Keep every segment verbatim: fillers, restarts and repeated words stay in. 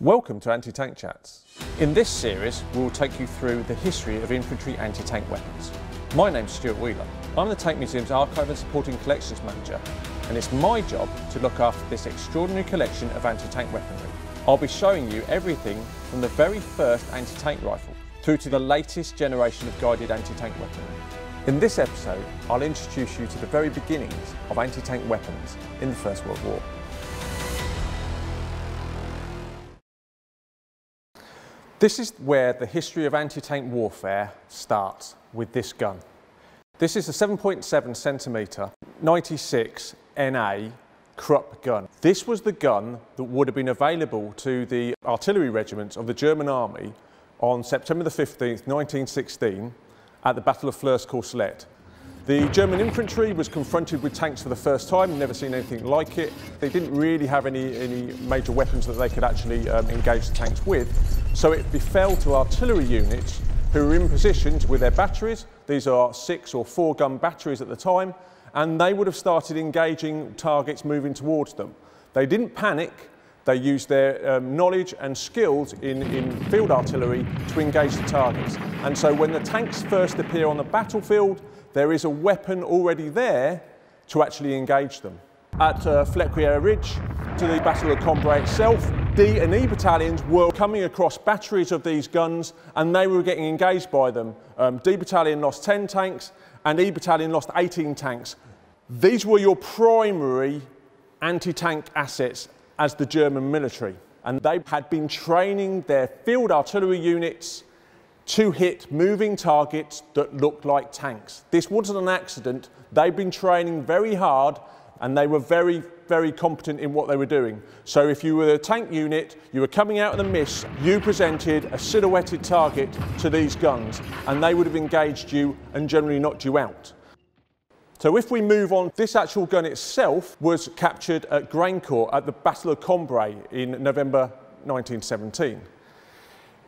Welcome to Anti-Tank Chats. In this series, we will take you through the history of infantry anti-tank weapons. My name's Stuart Wheeler. I'm the Tank Museum's Archive and Supporting Collections Manager, and it's my job to look after this extraordinary collection of anti-tank weaponry. I'll be showing you everything from the very first anti-tank rifle through to the latest generation of guided anti-tank weaponry. In this episode, I'll introduce you to the very beginnings of anti-tank weapons in the First World War. This is where the history of anti-tank warfare starts, with this gun. This is a seven point seven centimetre ninety-six N A Krupp gun. This was the gun that would have been available to the artillery regiments of the German army on September the fifteenth, nineteen sixteen at the Battle of Flers-Courcelette. The German infantry was confronted with tanks for the first time, never seen anything like it. They didn't really have any, any major weapons that they could actually um, engage the tanks with, so it befell to artillery units who were in positions with their batteries. These are six or four gun batteries at the time, and they would have started engaging targets moving towards them. They didn't panic. They used their um, knowledge and skills in, in field artillery to engage the targets. And so when the tanks first appear on the battlefield, there is a weapon already there to actually engage them. At uh, Flequier Ridge, to the Battle of Cambrai itself, D and E battalions were coming across batteries of these guns and they were getting engaged by them. Um, D battalion lost ten tanks and E battalion lost eighteen tanks. These were your primary anti-tank assets as the German military, and they had been training their field artillery units to hit moving targets that looked like tanks. This wasn't an accident. They'd been training very hard and they were very, very competent in what they were doing. So if you were a tank unit, you were coming out of the mist, you presented a silhouetted target to these guns and they would have engaged you and generally knocked you out. So if we move on, this actual gun itself was captured at Graincourt at the Battle of Cambrai in November nineteen seventeen.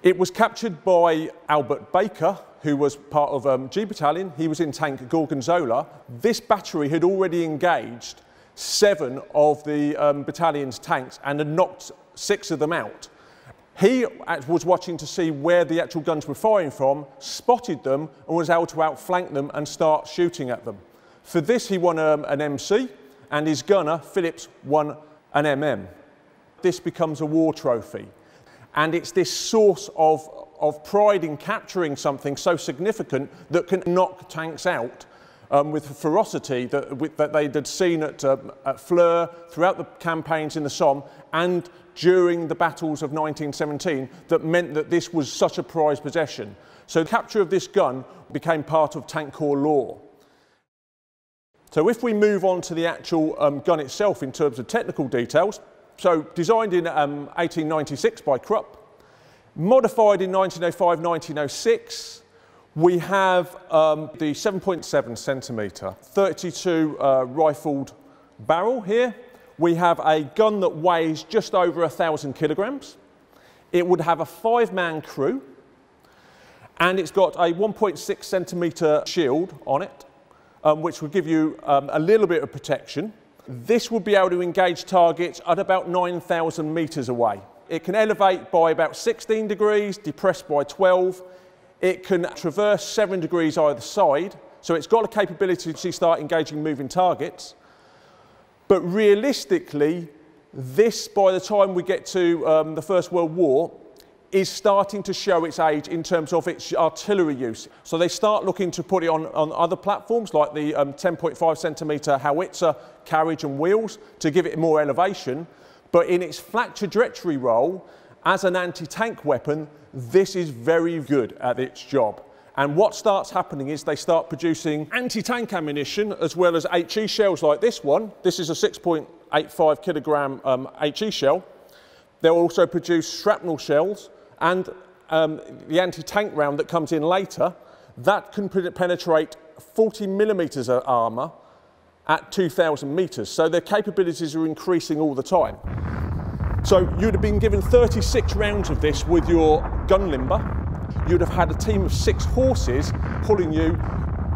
It was captured by Albert Baker, who was part of um, G Battalion. He was in tank Gorgonzola. This battery had already engaged seven of the um, battalion's tanks and had knocked six of them out. He was watching to see where the actual guns were firing from, spotted them and was able to outflank them and start shooting at them. For this, he won um, an M C, and his gunner, Phillips, won an M M. This becomes a war trophy. And it's this source of, of pride in capturing something so significant that can knock tanks out um, with ferocity that, with, that they had seen at, uh, at Flers, throughout the campaigns in the Somme, and during the battles of nineteen seventeen, that meant that this was such a prized possession. So the capture of this gun became part of Tank Corps law. So if we move on to the actual um, gun itself in terms of technical details, so designed in um, eighteen ninety-six by Krupp, modified in nineteen oh five, nineteen oh six, we have um, the seven point seven centimetre thirty-two uh, rifled barrel here. We have a gun that weighs just over a thousand kilograms. It would have a five-man crew, and it's got a one point six centimetre shield on it, Um, which would give you um, a little bit of protection. This would be able to engage targets at about nine thousand metres away. It can elevate by about sixteen degrees, depress by twelve. It can traverse seven degrees either side, so it's got a capability to start engaging moving targets. But realistically, this, by the time we get to um, the First World War, is starting to show its age in terms of its artillery use. So they start looking to put it on, on other platforms like the um, ten point five centimetre howitzer carriage and wheels to give it more elevation. But in its flat trajectory role, as an anti-tank weapon, this is very good at its job. And what starts happening is they start producing anti-tank ammunition as well as H E shells like this one. This is a six point eight five kilogram um, H E shell. They'll also produce shrapnel shells, and um, the anti-tank round that comes in later, that can penetrate forty millimetres of armour at two thousand metres. So their capabilities are increasing all the time. So you'd have been given thirty-six rounds of this with your gun limber. You'd have had a team of six horses pulling you.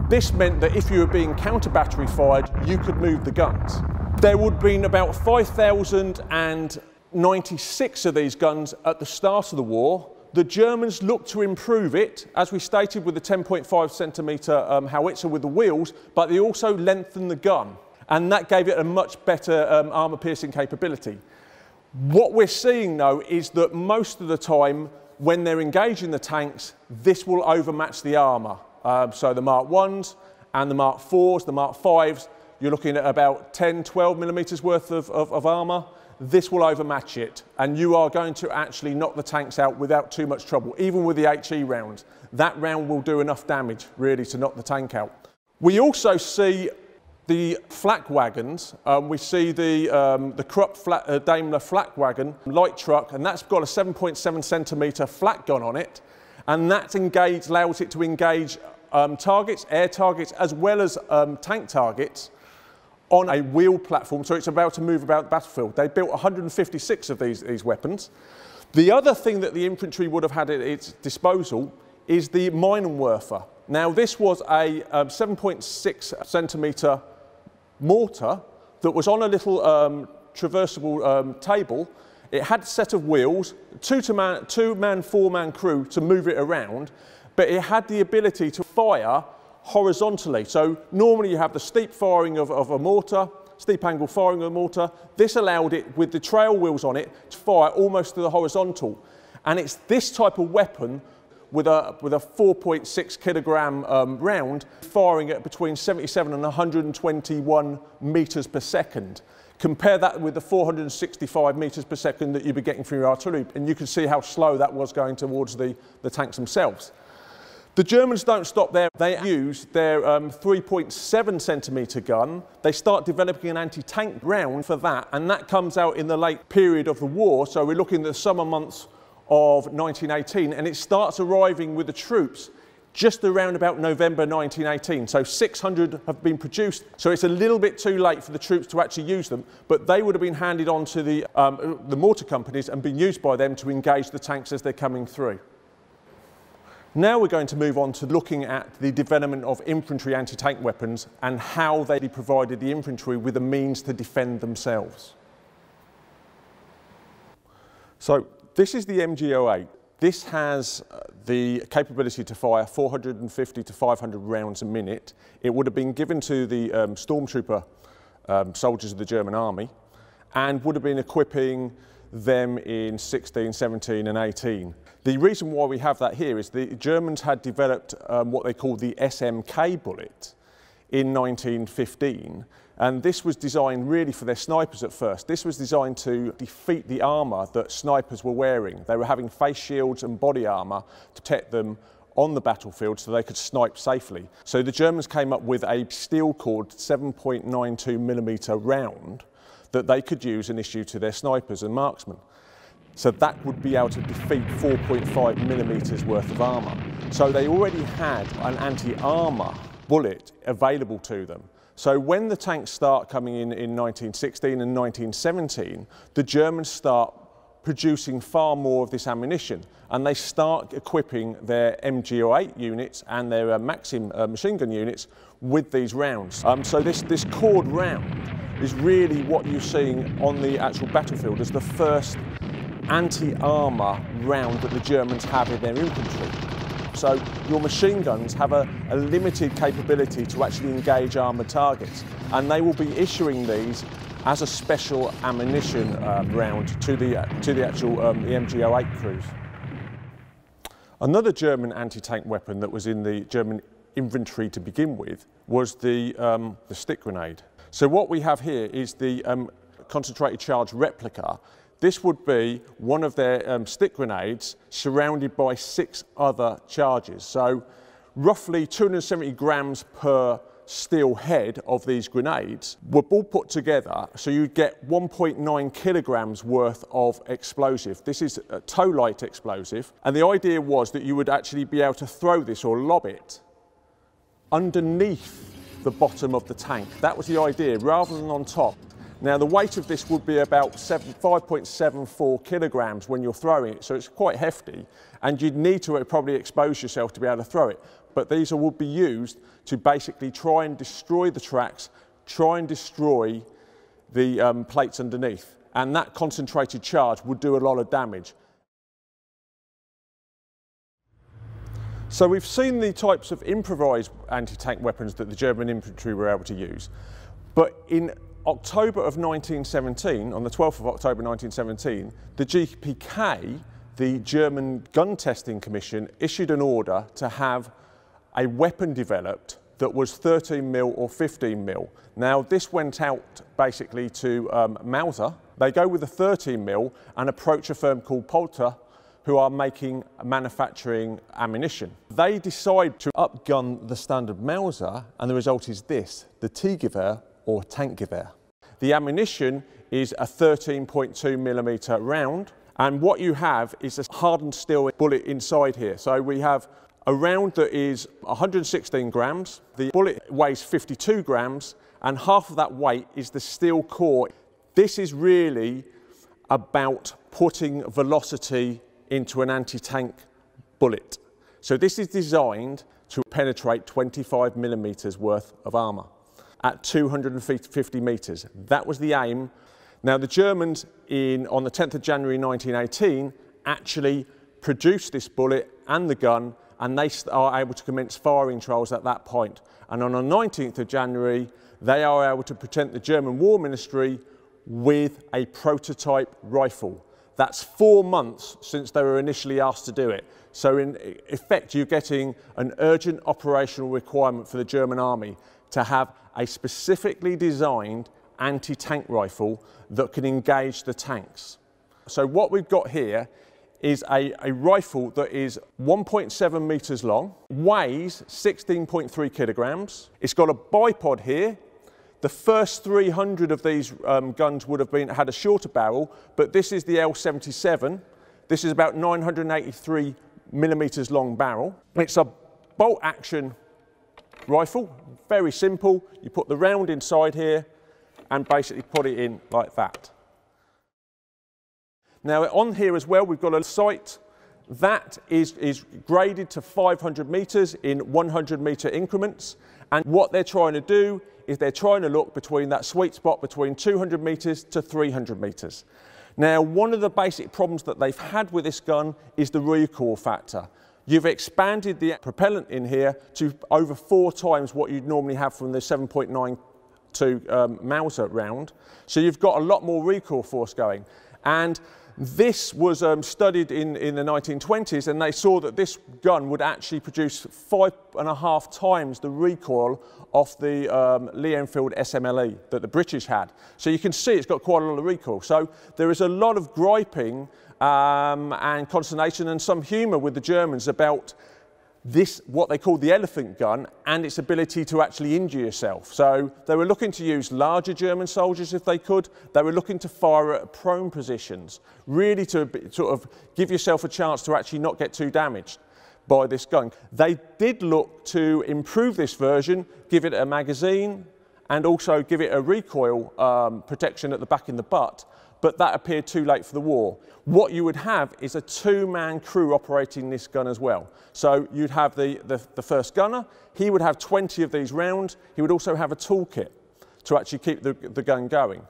This meant that if you were being counter-battery fired, you could move the guns. There would have been about 5,000 and ninety-six of these guns at the start of the war. The Germans looked to improve it, as we stated, with the ten point five centimetre um, howitzer with the wheels, but they also lengthened the gun, and that gave it a much better um, armour-piercing capability. What we're seeing, though, is that most of the time, when they're engaging the tanks, this will overmatch the armour. Uh, so the Mark ones and the Mark fours, the Mark fives, you're looking at about ten, twelve millimetres worth of, of, of armour. This will overmatch it, and you are going to actually knock the tanks out without too much trouble, even with the HE round. That round will do enough damage, really, to knock the tank out. We also see the flak wagons. Um, we see the, um, the Krupp flat, uh, Daimler flak wagon, light truck, and that's got a seven point seven centimetre flak gun on it, and that engage, allows it to engage um, targets, air targets, as well as um, tank targets, on a wheel platform, so it's about to move about the battlefield. They built one hundred fifty-six of these, these weapons. The other thing that the infantry would have had at its disposal is the Minenwerfer. Now, this was a um, seven point six centimetre mortar that was on a little um, traversable um, table. It had a set of wheels, two-man, two-man, four-man crew to move it around, but it had the ability to fire horizontally. So normally you have the steep firing of, of a mortar, steep angle firing of a mortar. This allowed it, with the trail wheels on it, to fire almost to the horizontal. And it's this type of weapon with a, with a four point six kilogram um, round firing at between seventy-seven and one hundred twenty-one meters per second. Compare that with the four hundred sixty-five meters per second that you'd be getting from your artillery, and you can see how slow that was going towards the, the tanks themselves. The Germans don't stop there. They use their um, three point seven centimetre gun. They start developing an anti-tank round for that, and that comes out in the late period of the war. So we're looking at the summer months of nineteen eighteen, and it starts arriving with the troops just around about November nineteen eighteen. So six hundred have been produced, so it's a little bit too late for the troops to actually use them, but they would have been handed on to the, um, the mortar companies and been used by them to engage the tanks as they're coming through. Now we're going to move on to looking at the development of infantry anti-tank weapons and how they provided the infantry with the means to defend themselves. So this is the M G oh eight. This has the capability to fire four hundred fifty to five hundred rounds a minute. It would have been given to the um, stormtrooper um, soldiers of the German army and would have been equipping them in sixteen, seventeen and eighteen. The reason why we have that here is the Germans had developed um, what they called the S M K bullet in nineteen fifteen, and this was designed really for their snipers at first. This was designed to defeat the armour that snipers were wearing. They were having face shields and body armour to protect them on the battlefield so they could snipe safely. So the Germans came up with a steel cord seven point nine two millimetre round that they could use and issue to their snipers and marksmen. So that would be able to defeat four point five millimetres worth of armour. So they already had an anti-armour bullet available to them. So when the tanks start coming in in nineteen sixteen and nineteen seventeen, the Germans start producing far more of this ammunition, and they start equipping their M G oh eight units and their uh, Maxim uh, machine gun units with these rounds. Um, so this, this cord round is really what you're seeing on the actual battlefield as the first anti-armour round that the Germans have in their infantry. So your machine guns have a, a limited capability to actually engage armoured targets, and they will be issuing these as a special ammunition uh, round to the, uh, to the actual um, the M G oh eight crews. Another German anti-tank weapon that was in the German infantry to begin with was the, um, the stick grenade. So what we have here is the um, concentrated charge replica. This would be one of their um, stick grenades surrounded by six other charges. So roughly two hundred seventy grams per steel head of these grenades were all put together, so you'd get one point nine kilograms worth of explosive. This is a tow-light explosive, and the idea was that you would actually be able to throw this or lob it underneath the bottom of the tank. That was the idea, rather than on top. Now, the weight of this would be about five point seven four kilograms when you're throwing it, so it's quite hefty, and you'd need to probably expose yourself to be able to throw it. But these would be used to basically try and destroy the tracks, try and destroy the um, plates underneath. and that concentrated charge would do a lot of damage. So we've seen the types of improvised anti-tank weapons that the German infantry were able to use, but in October of nineteen seventeen, on the twelfth of October nineteen seventeen, the G P K, the German Gun Testing Commission, issued an order to have a weapon developed that was thirteen mil or fifteen mil. Now this went out basically to um, Mauser. They go with a thirteen mil and approach a firm called Poulter, who are making manufacturing ammunition. They decide to upgun the standard Mauser, and the result is this, the T Gewehr or Tank Gewehr. The ammunition is a thirteen point two millimeter round, and what you have is a hardened steel bullet inside here. So we have a round that is one hundred sixteen grams, the bullet weighs fifty-two grams, and half of that weight is the steel core. This is really about putting velocity into an anti-tank bullet. So this is designed to penetrate twenty-five millimeters worth of armour at two hundred fifty meters. That was the aim. Now the Germans in, on the tenth of January nineteen eighteen actually produced this bullet and the gun, and they are able to commence firing trials at that point. And on the nineteenth of January, they are able to present the German War Ministry with a prototype rifle. That's four months since they were initially asked to do it. So in effect, you're getting an urgent operational requirement for the German army to have a specifically designed anti-tank rifle that can engage the tanks. So what we've got here is a, a rifle that is one point seven meters long, weighs sixteen point three kilograms. It's got a bipod here. The first three hundred of these um, guns would have been, had a shorter barrel, but this is the L seventy-seven. This is about nine hundred eighty-three millimeters long barrel. It's a bolt action rifle, very simple. You put the round inside here and basically put it in like that. Now on here as well, we've got a sight that is, is graded to five hundred meters in one hundred meter increments. And what they're trying to do is they're trying to look between that sweet spot between two hundred meters to three hundred meters. Now, one of the basic problems that they've had with this gun is the recoil factor. You've expanded the propellant in here to over four times what you'd normally have from the seven point nine two um, Mauser round. So you've got a lot more recoil force going. And this was um, studied in, in the nineteen twenties, and they saw that this gun would actually produce five and a half times the recoil off the um, Lee-Enfield S M L E that the British had. So you can see it's got quite a lot of recoil. So there is a lot of griping um, and consternation and some humour with the Germans about this, what they call the elephant gun, and its ability to actually injure yourself. So they were looking to use larger German soldiers if they could. They were looking to fire at prone positions, really to sort of give yourself a chance to actually not get too damaged by this gun. They did look to improve this version, give it a magazine, and also give it a recoil um, protection at the back in the butt, but that appeared too late for the war. What you would have is a two-man crew operating this gun as well. So you'd have the, the, the first gunner, he would have twenty of these rounds, he would also have a toolkit to actually keep the, the gun going.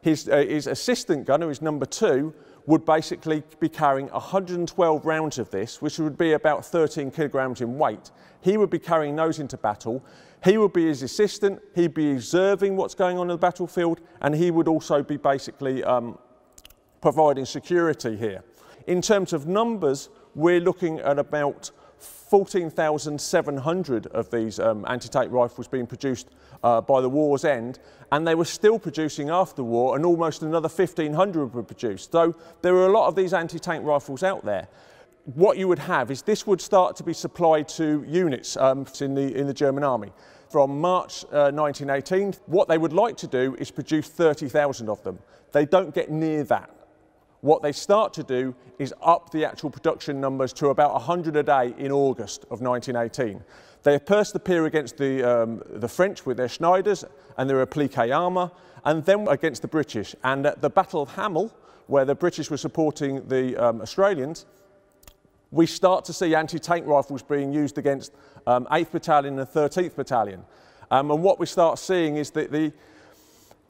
His, uh, his assistant gunner, his number two, would basically be carrying one hundred twelve rounds of this, which would be about thirteen kilograms in weight. He would be carrying those into battle. He would be his assistant, he'd be observing what's going on in the battlefield, and he would also be basically um, providing security here. In terms of numbers, we're looking at about fourteen thousand seven hundred of these um, anti-tank rifles being produced uh, by the war's end, and they were still producing after the war, and almost another fifteen hundred were produced. So there were a lot of these anti-tank rifles out there. What you would have is this would start to be supplied to units um, in, the, in the German army. From March uh, nineteen eighteen, what they would like to do is produce thirty thousand of them. They don't get near that. What they start to do is up the actual production numbers to about one hundred a day in August of nineteen eighteen. They first appear against the, um, the French with their Schneiders and their appliqué armour, and then against the British. And at the Battle of Hamel, where the British were supporting the um, Australians, we start to see anti-tank rifles being used against um, eighth Battalion and thirteenth Battalion. Um, and what we start seeing is that the,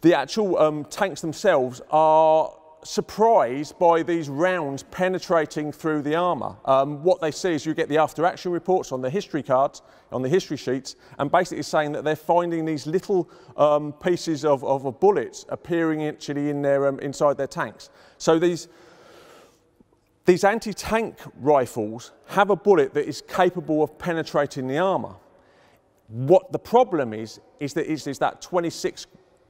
the actual um, tanks themselves are surprised by these rounds penetrating through the armour. Um, what they see is you get the after action reports on the history cards, on the history sheets, and basically saying that they're finding these little um, pieces of, of bullets appearing actually in their, um, inside their tanks. So these, these anti-tank rifles have a bullet that is capable of penetrating the armour. What the problem is, is that it's, it's that twenty-six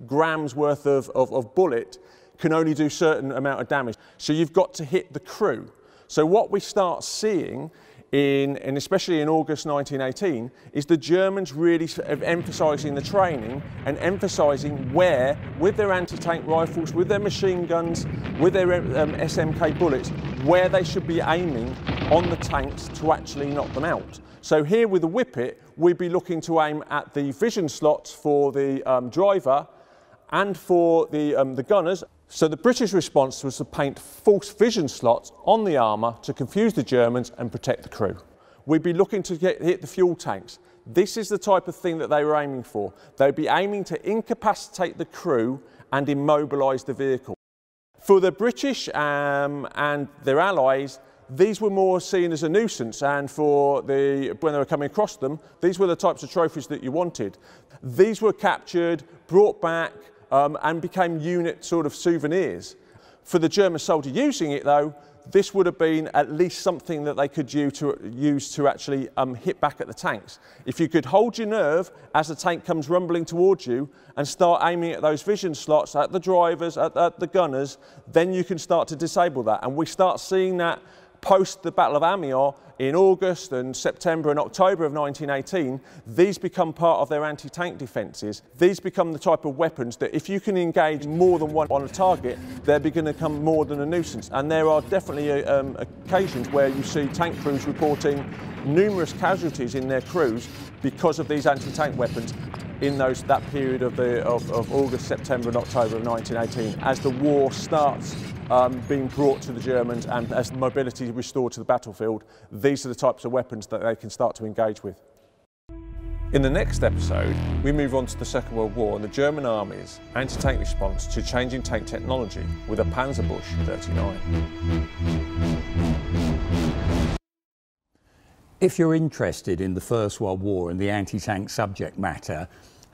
grams worth of, of, of bullet can only do certain amount of damage. So you've got to hit the crew. So what we start seeing in, and especially in August nineteen eighteen, is the Germans really emphasising the training and emphasising where, with their anti-tank rifles, with their machine guns, with their um, S M K bullets, where they should be aiming on the tanks to actually knock them out. So here with the Whippet, we'd be looking to aim at the vision slots for the um, driver and for the, um, the gunners. So the British response was to paint false vision slots on the armour to confuse the Germans and protect the crew. We'd be looking to get, hit the fuel tanks. This is the type of thing that they were aiming for. They'd be aiming to incapacitate the crew and immobilise the vehicle. For the British um, and their allies, these were more seen as a nuisance, and for the, when they were coming across them, these were the types of trophies that you wanted. These were captured, brought back, Um, and became unit sort of souvenirs. For the German soldier using it though, this would have been at least something that they could use to, use to actually um, hit back at the tanks. If you could hold your nerve as the tank comes rumbling towards you and start aiming at those vision slots, at the drivers, at, at the gunners, then you can start to disable that. And we start seeing that post the Battle of Amiens in August and September and October of nineteen eighteen, these become part of their anti-tank defences. These become the type of weapons that if you can engage more than one on a target, they're going to become more than a nuisance. And there are definitely um, occasions where you see tank crews reporting numerous casualties in their crews because of these anti-tank weapons in those, that period of, the, of, of August, September and October of nineteen eighteen as the war starts Um, being brought to the Germans, and as mobility is restored to the battlefield, these are the types of weapons that they can start to engage with. In the next episode, we move on to the Second World War and the German Army's anti-tank response to changing tank technology with a Panzerbüchse thirty-nine. If you're interested in the First World War and the anti-tank subject matter,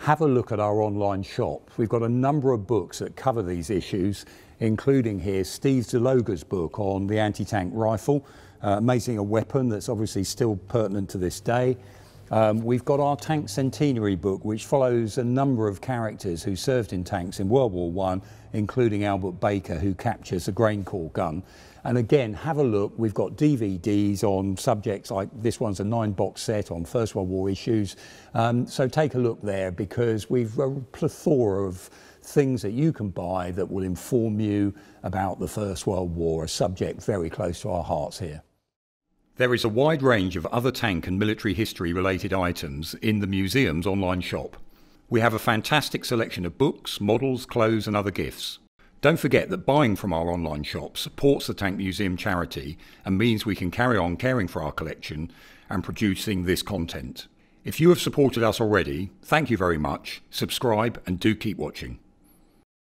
have a look at our online shop. We've got a number of books that cover these issues, including here Steve DeLoga's book on the anti-tank rifle, uh, amazing a weapon that's obviously still pertinent to this day. Um, we've got our Tank Centenary book, which follows a number of characters who served in tanks in World War One, including Albert Baker, who captures a Graincourt gun. And again, have a look, we've got D V Ds on subjects like this one's a nine box set on First World War issues. Um, so take a look there, because we've a plethora of things that you can buy that will inform you about the First World War, a subject very close to our hearts here. There is a wide range of other tank and military history related items in the museum's online shop. We have a fantastic selection of books, models, clothes and other gifts. Don't forget that buying from our online shop supports the Tank Museum charity and means we can carry on caring for our collection and producing this content. If you have supported us already, thank you very much. Subscribe and do keep watching.